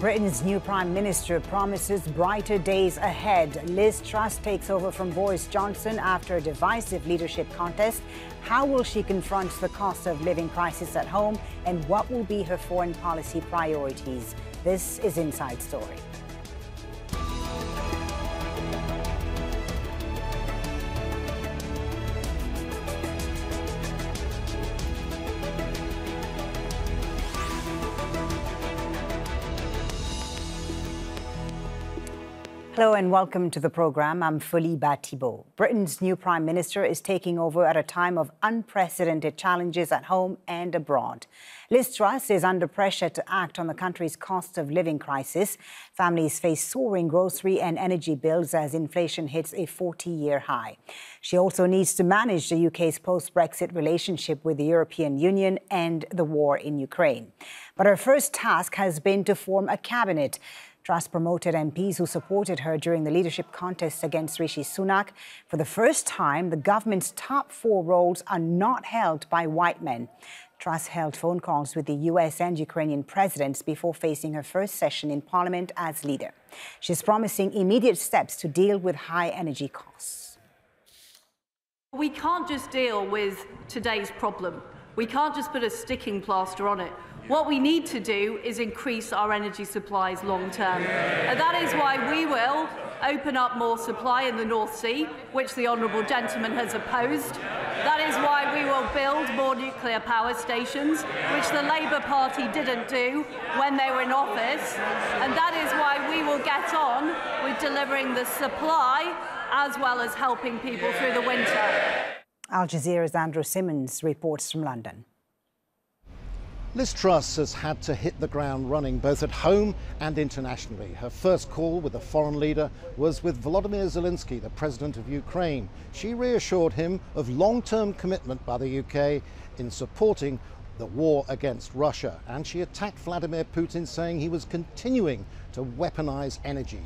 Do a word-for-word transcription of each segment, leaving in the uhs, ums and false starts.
Britain's new Prime Minister promises brighter days ahead. Liz Truss takes over from Boris Johnson after a divisive leadership contest. How will she confront the cost of living crisis at home, and what will be her foreign policy priorities? This is Inside Story. Hello and welcome to the programme. I'm Folly Bah Thibault. Britain's new Prime Minister is taking over at a time of unprecedented challenges at home and abroad. Liz Truss is under pressure to act on the country's cost of living crisis. Families face soaring grocery and energy bills as inflation hits a forty-year high. She also needs to manage the U K's post-Brexit relationship with the European Union and the war in Ukraine. But her first task has been to form a cabinet. Truss promoted M Ps who supported her during the leadership contest against Rishi Sunak. For the first time, the government's top four roles are not held by white men. Truss held phone calls with the U S and Ukrainian presidents before facing her first session in Parliament as leader. She's promising immediate steps to deal with high energy costs. We can't just deal with today's problem. We can't just put a sticking plaster on it. What we need to do is increase our energy supplies long term. And that is why we will open up more supply in the North Sea, which the honourable gentleman has opposed. That is why we will build more nuclear power stations, which the Labour Party didn't do when they were in office. And that is why we will get on with delivering the supply as well as helping people through the winter. Al Jazeera's Andrew Simmons reports from London. Liz Truss has had to hit the ground running both at home and internationally. Her first call with a foreign leader was with Volodymyr Zelensky, the president of Ukraine. She reassured him of long-term commitment by the U K in supporting the war against Russia. And she attacked Vladimir Putin, saying he was continuing to weaponize energy.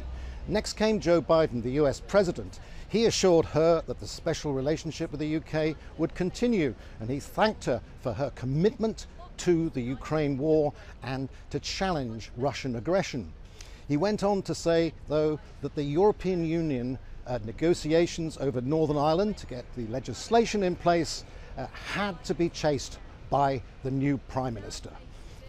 Next came Joe Biden, the U S president. He assured her that the special relationship with the U K would continue, and he thanked her for her commitment to the Ukraine war and to challenge Russian aggression. He went on to say, though, that the European Union uh, negotiations over Northern Ireland to get the legislation in place uh, had to be chased by the new Prime Minister.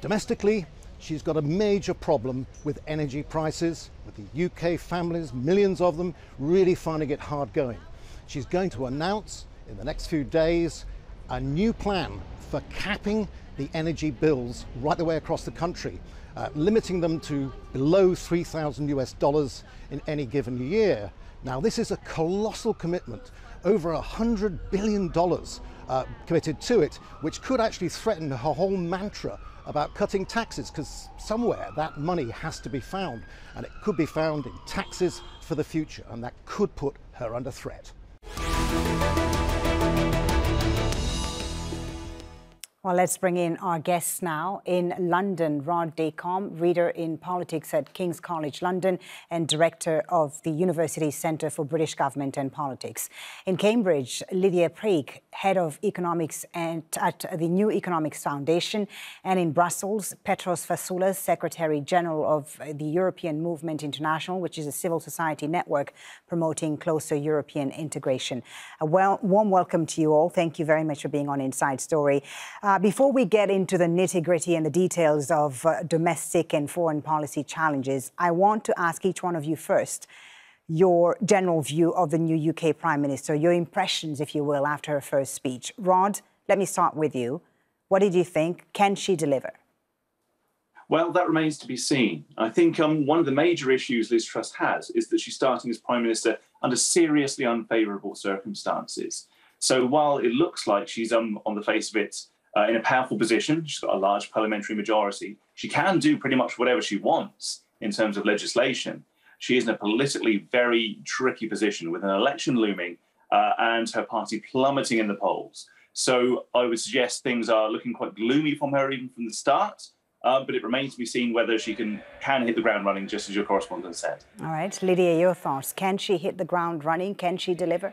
Domestically, she's got a major problem with energy prices, with the U K families, millions of them, really finding it hard going. She's going to announce in the next few days a new plan for capping the energy bills right the way across the country, uh, limiting them to below three thousand US dollars in any given year. Now, this is a colossal commitment, over one hundred billion dollars uh, committed to it, which could actually threaten her whole mantra about cutting taxes, because somewhere that money has to be found, and it could be found in taxes for the future, and that could put her under threat. Well, let's bring in our guests now. In London, Rod Dacombe, reader in politics at King's College London and director of the University Centre for British Government and Politics. In Cambridge, Lydia Preig, head of economics and at the New Economics Foundation. And in Brussels, Petros Fasoulas, secretary-general of the European Movement International, which is a civil society network promoting closer European integration. A well, warm welcome to you all. Thank you very much for being on Inside Story. Uh, Before we get into the nitty-gritty and the details of uh, domestic and foreign policy challenges, I want to ask each one of you first your general view of the new U K Prime Minister, your impressions, if you will, after her first speech. Rod, let me start with you. What did you think? Can she deliver? Well, that remains to be seen. I think um, one of the major issues Liz Truss has is that she's starting as Prime Minister under seriously unfavourable circumstances. So while it looks like she's, um, on the face of it, Uh, in a powerful position, she's got a large parliamentary majority. She can do pretty much whatever she wants in terms of legislation. She is in a politically very tricky position with an election looming uh, and her party plummeting in the polls. So I would suggest things are looking quite gloomy from her even from the start, uh, but it remains to be seen whether she can, can hit the ground running, just as your correspondent said. All right, Lydia, your thoughts. Can she hit the ground running? Can she deliver?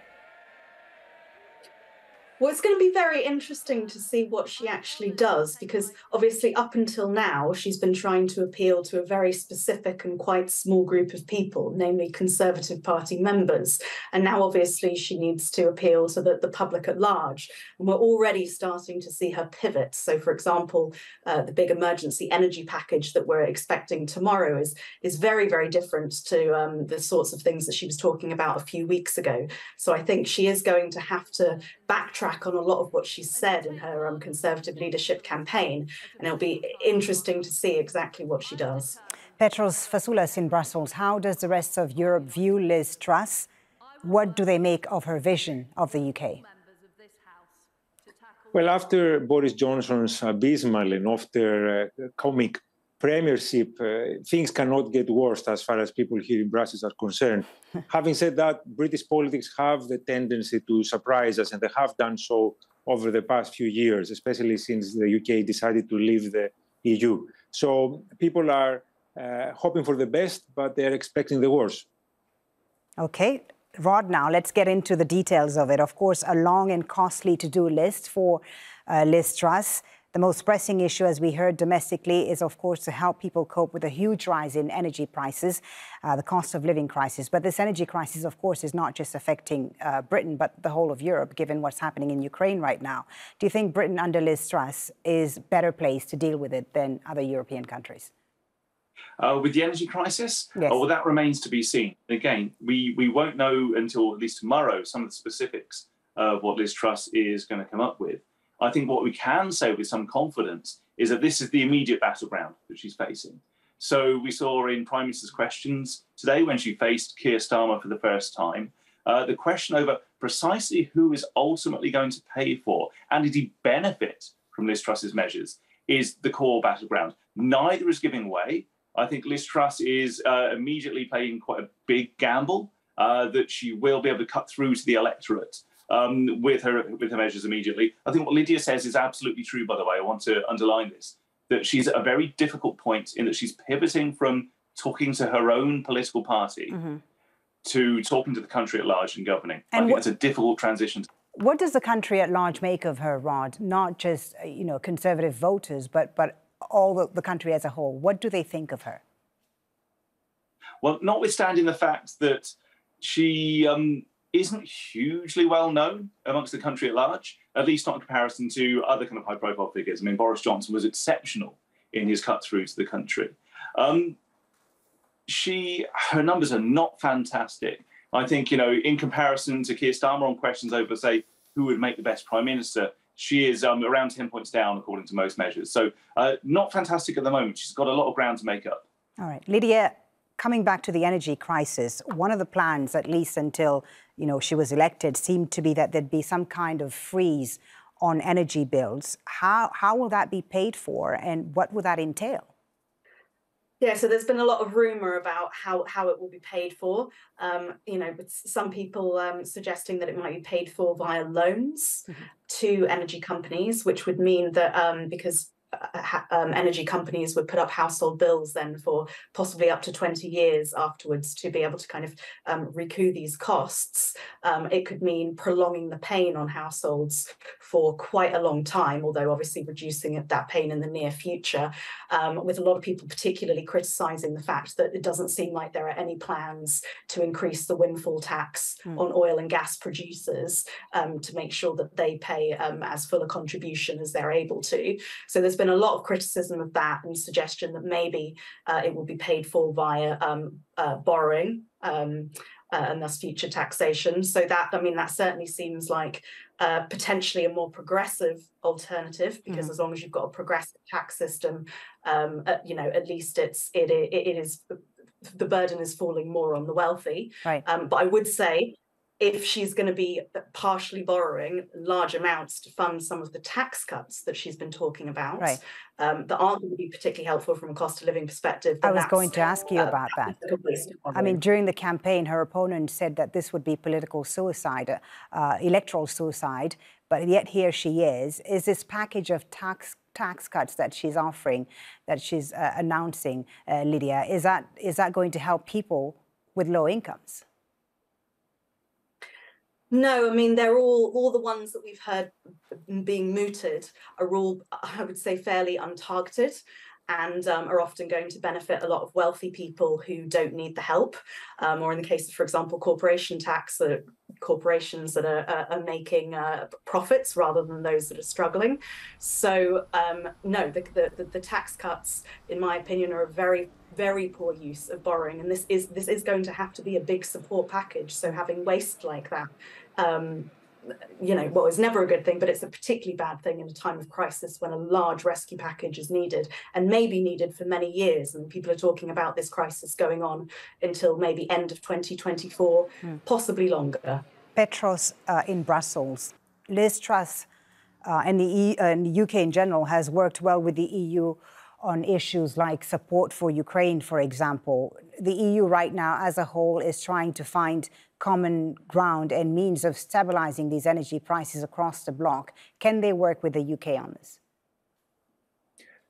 Well, it's going to be very interesting to see what she actually does, because obviously up until now, she's been trying to appeal to a very specific and quite small group of people, namely Conservative Party members. And now obviously she needs to appeal to the, the public at large. And we're already starting to see her pivot. So, for example, uh, the big emergency energy package that we're expecting tomorrow is, is very, very different to um, the sorts of things that she was talking about a few weeks ago. So I think she is going to have to backtrack on a lot of what she said in her um, Conservative leadership campaign, and it'll be interesting to see exactly what she does. Petros Fasoulas in Brussels, how does the rest of Europe view Liz Truss? What do they make of her vision of the U K? Well, after Boris Johnson's abysmal and after uh, comic premiership, uh, things cannot get worse as far as people here in Brussels are concerned. Having said that, British politics have the tendency to surprise us, and they have done so over the past few years, especially since the U K decided to leave the E U. So people are uh, hoping for the best, but they're expecting the worst. Okay. Rod, now let's get into the details of it. Of course, a long and costly to-do list for uh, Liz Truss. The most pressing issue, as we heard domestically, is, of course, to help people cope with the huge rise in energy prices, uh, the cost of living crisis. But this energy crisis, of course, is not just affecting uh, Britain, but the whole of Europe, given what's happening in Ukraine right now. Do you think Britain under Liz Truss is better placed to deal with it than other European countries? Uh, with the energy crisis? Yes. Oh, well, that remains to be seen. Again, we, we won't know until at least tomorrow some of the specifics of what Liz Truss is going to come up with. I think what we can say with some confidence is that this is the immediate battleground that she's facing. So we saw in Prime Minister's Questions today, when she faced Keir Starmer for the first time, uh, the question over precisely who is ultimately going to pay for and indeed benefit from Liz Truss's measures is the core battleground. Neither is giving way. I think Liz Truss is uh, immediately playing quite a big gamble uh, that she will be able to cut through to the electorate Um, with her with her measures immediately. I think what Lydia says is absolutely true, by the way. I want to underline this, that she's at a very difficult point in that she's pivoting from talking to her own political party mm-hmm. to talking to the country at large and governing. And I think that's a difficult transition. What does the country at large make of her, Rod? Not just, you know, Conservative voters, but, but all the, the country as a whole. What do they think of her? Well, notwithstanding the fact that she... Um, isn't hugely well known amongst the country at large, at least not in comparison to other kind of high profile figures. I mean, Boris Johnson was exceptional in his cut through to the country. Um, she, her numbers are not fantastic. I think, you know, in comparison to Keir Starmer on questions over, say, who would make the best prime minister, she is um, around ten points down, according to most measures. So uh, not fantastic at the moment. She's got a lot of ground to make up. All right, Lydia, coming back to the energy crisis, one of the plans, at least until, you know, she was elected, seemed to be that there'd be some kind of freeze on energy bills. How, how will that be paid for, and what will that entail? Yeah, so there's been a lot of rumour about how, how it will be paid for. Um, you know, with some people um, suggesting that it might be paid for via loans mm-hmm. to energy companies, which would mean that um, because Um, energy companies would put up household bills then for possibly up to twenty years afterwards to be able to kind of um, recoup these costs. Um, it could mean prolonging the pain on households for quite a long time, although obviously reducing it, that pain in the near future, um, with a lot of people particularly criticising the fact that it doesn't seem like there are any plans to increase the windfall tax mm. on oil and gas producers um, to make sure that they pay um, as full a contribution as they're able to. So there's been Been a lot of criticism of that and suggestion that maybe uh, it will be paid for via um, uh, borrowing um, uh, and thus future taxation. So that, I mean, that certainly seems like uh, potentially a more progressive alternative, because mm. as long as you've got a progressive tax system, um, uh, you know, at least it's it it, it is the burden is falling more on the wealthy. Right. Um, but I would say, if she's going to be partially borrowing large amounts to fund some of the tax cuts that she's been talking about, right. um, that aren't going to be particularly helpful from a cost of living perspective. I was going to ask you uh, about that. I mean, during the campaign, her opponent said that this would be political suicide, uh, electoral suicide, but yet here she is. Is this package of tax tax cuts that she's offering, that she's uh, announcing, uh, Lydia, is that is that going to help people with low incomes? No, I mean, they're all, all the ones that we've heard being mooted are all, I would say, fairly untargeted, and um, are often going to benefit a lot of wealthy people who don't need the help, um, or in the case of, for example, corporation tax, uh, corporations that are, are, are making uh, profits rather than those that are struggling. So um, no, the, the, the tax cuts, in my opinion, are a very, very poor use of borrowing. And this is, this is going to have to be a big support package. So having waste like that, um, you know, well, it's never a good thing, but it's a particularly bad thing in a time of crisis when a large rescue package is needed, and maybe needed for many years. And people are talking about this crisis going on until maybe end of twenty twenty-four, mm. possibly longer. Petros uh, in Brussels, Liz Truss uh, and, the e uh, and the U K in general has worked well with the E U on issues like support for Ukraine, for example. The E U right now as a whole is trying to find common ground and means of stabilising these energy prices across the bloc. Can they work with the U K on this?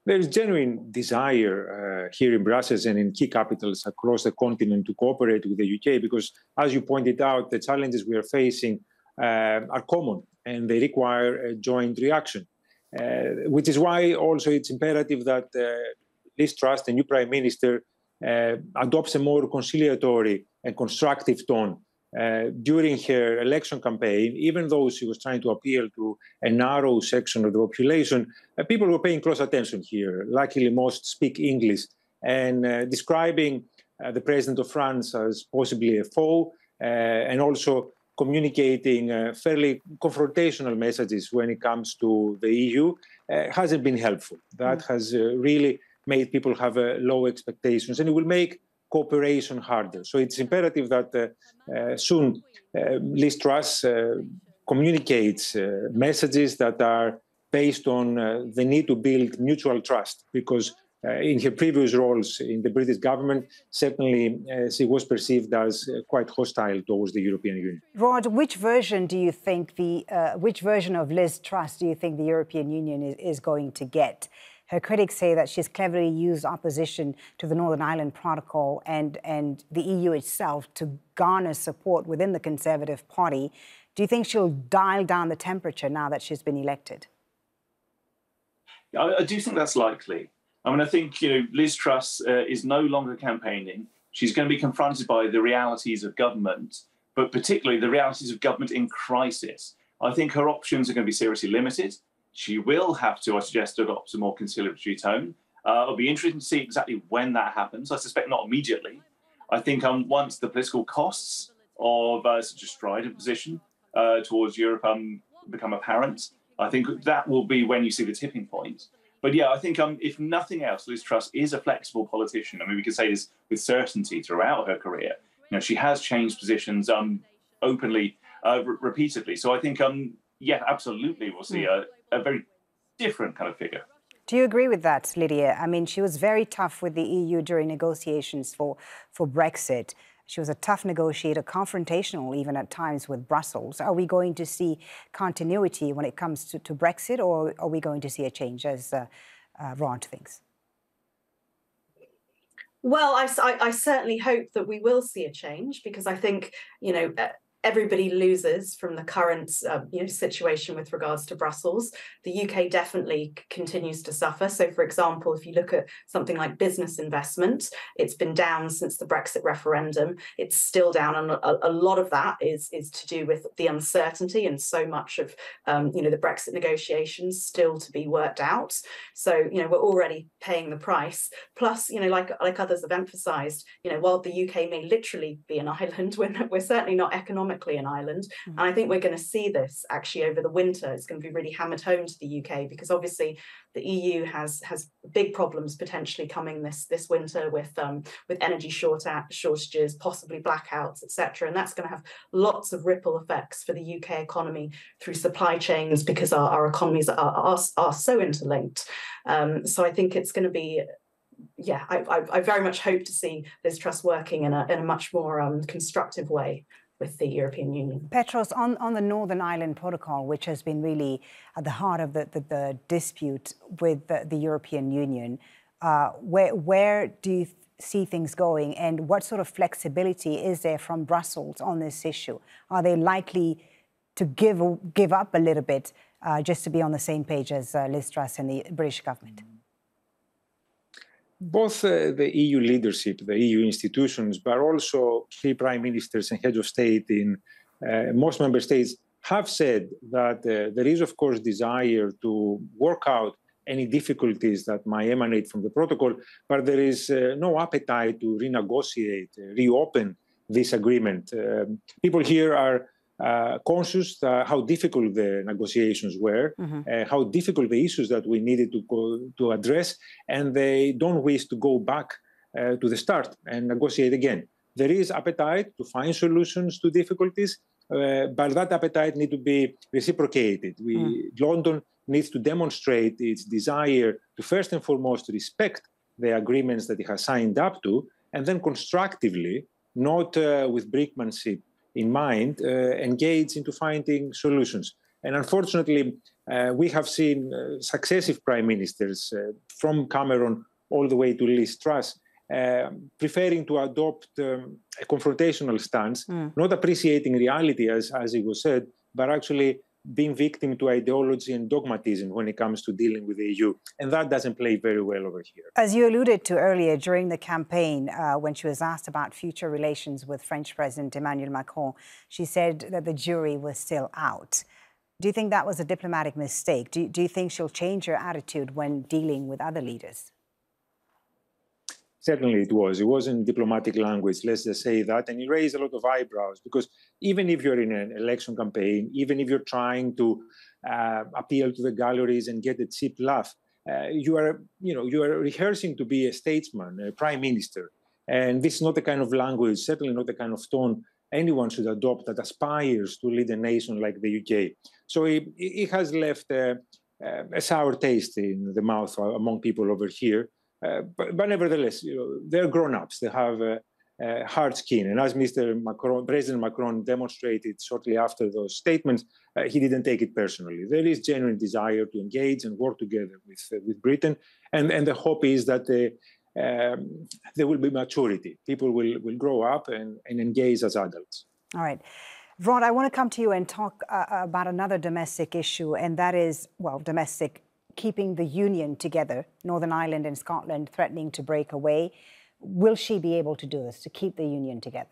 There is genuine desire uh, here in Brussels and in key capitals across the continent to cooperate with the U K because, as you pointed out, the challenges we are facing uh, are common and they require a joint reaction. Uh, which is why also it's imperative that uh, Liz Truss, the new Prime Minister, uh, adopts a more conciliatory and constructive tone uh, during her election campaign. Even though she was trying to appeal to a narrow section of the population, uh, people were paying close attention here. Luckily, most speak English. And uh, describing uh, the President of France as possibly a foe, uh, and also communicating uh, fairly confrontational messages when it comes to the E U uh, hasn't been helpful. That mm. has uh, really made people have uh, low expectations, and it will make cooperation harder. So it's imperative that uh, uh, soon uh, Liz Truss uh, communicates uh, messages that are based on uh, the need to build mutual trust, because uh, in her previous roles in the British government, certainly uh, she was perceived as uh, quite hostile towards the European Union. Rod, which version do you think the uh, which version of Liz Truss do you think the European Union is, is going to get? Her critics say that she's cleverly used opposition to the Northern Ireland Protocol and and the E U itself to garner support within the Conservative Party. Do you think she'll dial down the temperature now that she's been elected? Yeah, I, I do think that's likely. I mean, I think, you know, Liz Truss uh, is no longer campaigning. She's going to be confronted by the realities of government, but particularly the realities of government in crisis. I think her options are going to be seriously limited. She will have to, I suggest, adopt a more conciliatory tone. Uh, it'll be interesting to see exactly when that happens. I suspect not immediately. I think um, once the political costs of uh, such a strident position uh, towards Europe um, become apparent, I think that will be when you see the tipping point. But yeah, I think um, if nothing else, Liz Truss is a flexible politician. I mean, we can say this with certainty throughout her career. You know, she has changed positions um, openly, uh, re repeatedly. So I think, um, yeah, absolutely, we'll see a, a very different kind of figure. Do you agree with that, Lydia? I mean, she was very tough with the E U during negotiations for, for Brexit. She was a tough negotiator, confrontational even at times with Brussels. Are we going to see continuity when it comes to, to Brexit, or are we going to see a change, as uh, uh, Rod thinks? Well, I, I, I certainly hope that we will see a change, because I think, you know, uh, everybody loses from the current uh, you know, situation with regards to Brussels. The U K definitely continues to suffer. So, for example, if you look at something like business investment, it's been down since the Brexit referendum. It's still down, and a, a lot of that is, is to do with the uncertainty and so much of um, you know, the Brexit negotiations still to be worked out. So, you know, we're already paying the price. Plus, you know, like, like others have emphasised, you know, while the U K may literally be an island, we're, we're certainly not economic in Ireland. And I think we're going to see this actually over the winter. It's going to be really hammered home to the U K, because obviously the E U has has big problems potentially coming this this winter with um, with energy short shortages, possibly blackouts, et cetera. And that's going to have lots of ripple effects for the U K economy through supply chains, because our, our economies are, are, are so interlinked. Um, so I think it's going to be, yeah, I, I, I very much hope to see Liz Truss working in a, in a much more um, constructive way with the European Union. Petros, on, on the Northern Ireland Protocol, which has been really at the heart of the, the, the dispute with the, the European Union, uh, where, where do you th see things going, and what sort of flexibility is there from Brussels on this issue? Are they likely to give give up a little bit uh, just to be on the same page as uh, Liz Truss and the British government? Both uh, the E U leadership, the E U institutions, but also key prime ministers and heads of state in uh, most member states have said that uh, there is, of course, desire to work out any difficulties that might emanate from the protocol, but there is uh, no appetite to renegotiate, uh, reopen this agreement. Um, people here are uh, conscious uh, how difficult the negotiations were, mm-hmm. uh, how difficult the issues that we needed to, go, to address, and they don't wish to go back uh, to the start and negotiate again. There is appetite to find solutions to difficulties, uh, but that appetite needs to be reciprocated. We, mm. London needs to demonstrate its desire to first and foremost respect the agreements that it has signed up to, and then constructively, not uh, with brinkmanship in mind, uh, engage into finding solutions. And unfortunately, uh, we have seen uh, successive prime ministers, uh, from Cameron all the way to Liz Truss, uh, preferring to adopt um, a confrontational stance, mm. not appreciating reality, as, as it was said, but actually being victim to ideology and dogmatism when it comes to dealing with the E U. And that doesn't play very well over here. As you alluded to earlier, during the campaign, uh, when she was asked about future relations with French President Emmanuel Macron, she said that the jury was still out. Do you think that was a diplomatic mistake? Do, do you think she'll change her attitude when dealing with other leaders? Certainly it was. It wasn't diplomatic language, let's just say that. And it raised a lot of eyebrows, because even if you're in an election campaign, even if you're trying to uh, appeal to the galleries and get a cheap laugh, uh, you are, you know, you are rehearsing to be a statesman, a prime minister. And this is not the kind of language, certainly not the kind of tone anyone should adopt that aspires to lead a nation like the U K. So it, it has left a, a sour taste in the mouth among people over here. Uh, but, but nevertheless, you know, they're grown-ups. They have uh, uh, hard skin. And as Mister Macron, President Macron demonstrated shortly after those statements, uh, he didn't take it personally. There is genuine desire to engage and work together with, uh, with Britain. And, and the hope is that they, um, there will be maturity. People will, will grow up and, and engage as adults. All right. Rod, I want to come to you and talk uh, about another domestic issue, and that is, well, domestic keeping the union together, Northern Ireland and Scotland threatening to break away. Will she be able to do this, to keep the union together?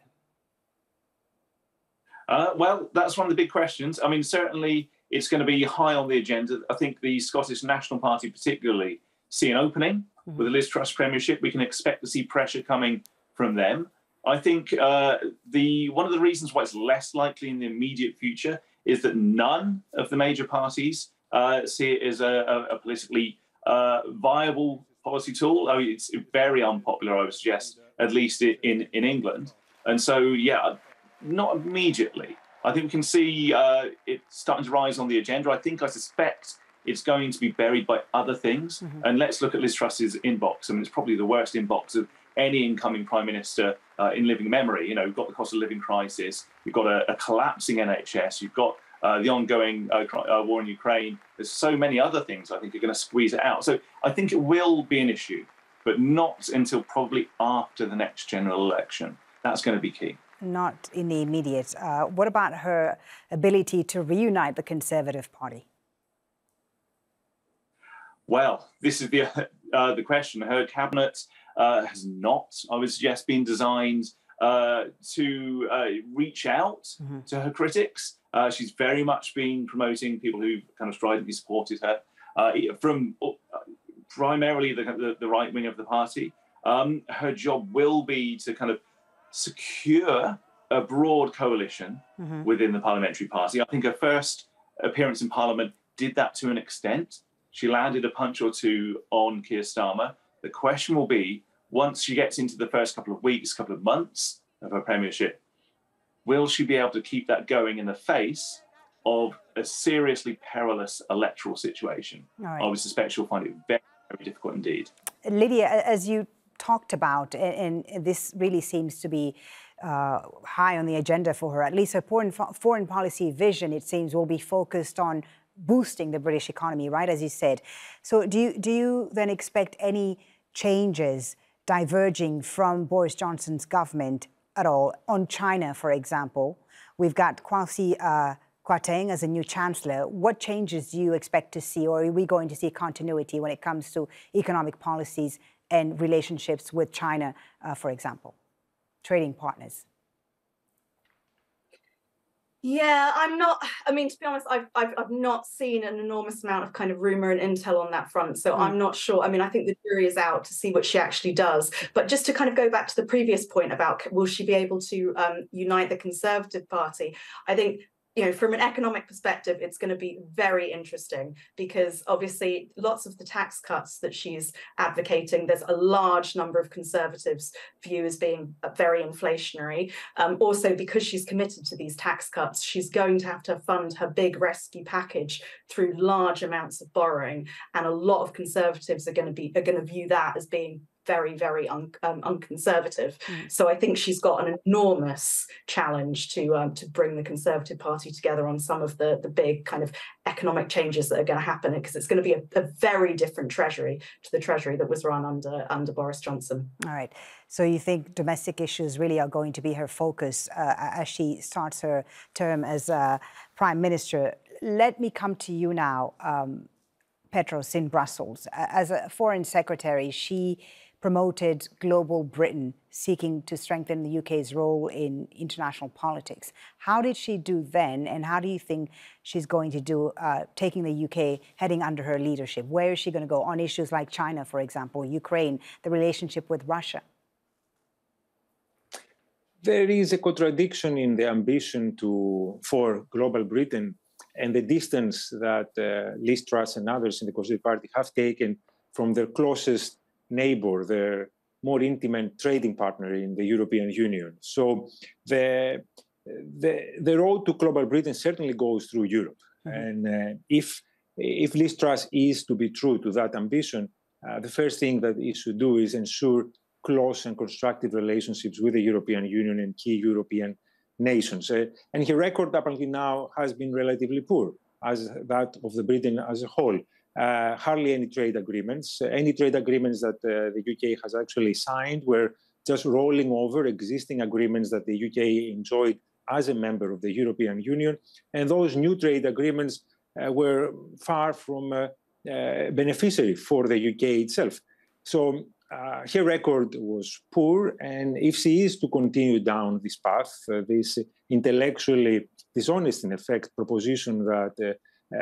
Uh, well, that's one of the big questions. I mean, certainly it's going to be high on the agenda. I think the Scottish National Party particularly see an opening. Mm-hmm. With the Liz Truss premiership, we can expect to see pressure coming from them. I think uh, the one of the reasons why it's less likely in the immediate future is that none of the major parties Uh, see it as a, a politically uh, viable policy tool. I mean, it's very unpopular, I would suggest, at least in, in England. And so, yeah, not immediately. I think we can see uh, it starting to rise on the agenda. I think, I suspect it's going to be buried by other things. Mm-hmm. And let's look at Liz Truss's inbox. I mean, it's probably the worst inbox of any incoming prime minister uh, in living memory. You know, you've got the cost of living crisis. You've got a, a collapsing N H S. You've got Uh, the ongoing uh, uh, war in Ukraine. There's so many other things I think are going to squeeze it out. So I think it will be an issue, but not until probably after the next general election. That's going to be key. Not in the immediate. Uh, what about her ability to reunite the Conservative Party? Well, this is the, uh, the question. Her cabinet uh, has not, I would suggest, been designed uh, to uh, reach out mm-hmm. to her critics. Uh, she's very much been promoting people who've kind of stridently supported her uh, from uh, primarily the, the, the right wing of the party. Um, her job will be to kind of secure a broad coalition mm-hmm. within the parliamentary party. I think her first appearance in Parliament did that to an extent. She landed a punch or two on Keir Starmer. The question will be, once she gets into the first couple of weeks, couple of months of her premiership, will she be able to keep that going in the face of a seriously perilous electoral situation? Right. I would suspect she'll find it very, very difficult indeed. Lydia, as you talked about, and this really seems to be uh, high on the agenda for her, at least her foreign, foreign policy vision, it seems, will be focused on boosting the British economy, right, as you said. So do you, do you then expect any changes diverging from Boris Johnson's government at all on China, for example? We've got Kwasi uh, Kwarteng as a new chancellor, what changes do you expect to see, or are we going to see continuity when it comes to economic policies and relationships with China, uh, for example, trading partners? Yeah, I'm not, I mean, to be honest, I've, I've, I've not seen an enormous amount of kind of rumour and intel on that front, so mm. I'm not sure. I mean, I think the jury is out to see what she actually does. But just to kind of go back to the previous point about will she be able to um, unite the Conservative Party, I think, you know, from an economic perspective, it's going to be very interesting because obviously lots of the tax cuts that she's advocating, there's a large number of Conservatives view as being very inflationary. Um, also, because she's committed to these tax cuts, she's going to have to fund her big rescue package through large amounts of borrowing. And a lot of Conservatives are going to be are going to view that as being very, very un, um, unconservative. Mm. So I think she's got an enormous challenge to um, to bring the Conservative Party together on some of the, the big kind of economic changes that are going to happen, because it's going to be a, a very different Treasury to the Treasury that was run under, under Boris Johnson. All right. So you think domestic issues really are going to be her focus uh, as she starts her term as uh, Prime Minister. Let me come to you now, um, Petros, in Brussels. As a Foreign Secretary, she promoted Global Britain, seeking to strengthen the U K's role in international politics. How did she do then, and how do you think she's going to do uh, taking the U K, heading under her leadership? Where is she going to go on issues like China, for example, Ukraine, the relationship with Russia? There is a contradiction in the ambition to, for Global Britain and the distance that uh, Liz Truss and others in the Conservative Party have taken from their closest neighbor, their more intimate trading partner in the European Union. So the, the, the road to Global Britain certainly goes through Europe. Mm-hmm. And uh, if, if Liz Truss is to be true to that ambition, uh, the first thing that it should do is ensure close and constructive relationships with the European Union and key European nations. Uh, and her record up until now has been relatively poor, as that of the Britain as a whole. Uh, hardly any trade agreements. Uh, any trade agreements that uh, the U K has actually signed were just rolling over existing agreements that the U K enjoyed as a member of the European Union. And those new trade agreements uh, were far from uh, uh, beneficiary for the U K itself. So uh, her record was poor. And if she is to continue down this path, uh, this intellectually dishonest, in effect, proposition that uh,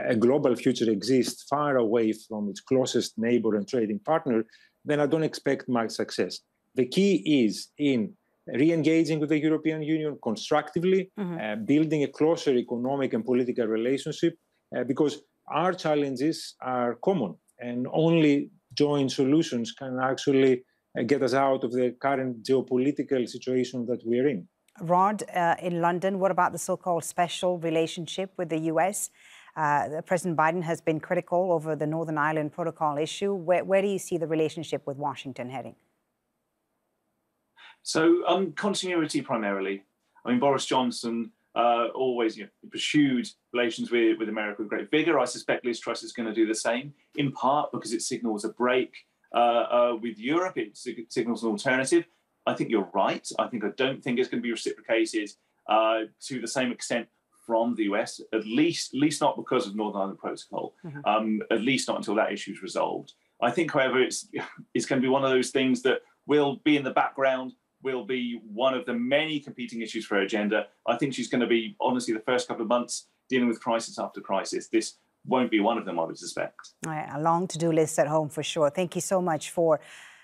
a global future exists far away from its closest neighbor and trading partner, then I don't expect much success. The key is in re-engaging with the European Union constructively, mm-hmm. uh, building a closer economic and political relationship, uh, because our challenges are common and only joint solutions can actually uh, get us out of the current geopolitical situation that we're in. Rod, uh, in London, what about the so-called special relationship with the U S? Uh, President Biden has been critical over the Northern Ireland Protocol issue. Where, where do you see the relationship with Washington heading? So um, continuity primarily. I mean, Boris Johnson uh, always you know, pursued relations with, with America with great vigour. I suspect Liz Truss is going to do the same, in part because it signals a break uh, uh, with Europe. It sig- signals an alternative. I think you're right. I think I don't think it's going to be reciprocated uh, to the same extent from the U S, at least, at least not because of Northern Ireland Protocol, mm-hmm. um, at least not until that issue is resolved. I think, however, it's, it's going to be one of those things that will be in the background, will be one of the many competing issues for her agenda. I think she's going to be, honestly, the first couple of months dealing with crisis after crisis. This won't be one of them, I would suspect. All right, a long to-do list at home for sure. Thank you so much for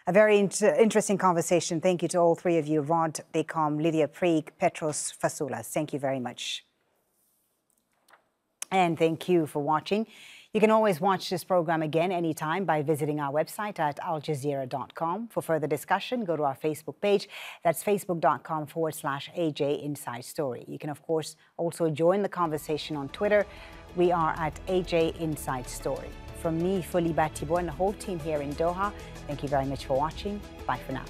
a very inter interesting conversation. Thank you to all three of you, Rod Dacombe, Lydia Preig, Petros Fasoulas. Thank you very much. And thank you for watching. You can always watch this program again anytime by visiting our website at al jazeera dot com. For further discussion, go to our Facebook page. That's facebook.com forward slash AJ Inside Story. You can, of course, also join the conversation on Twitter. We are at A J Inside Story. From me, Folly Bah Thibault, and the whole team here in Doha, thank you very much for watching. Bye for now.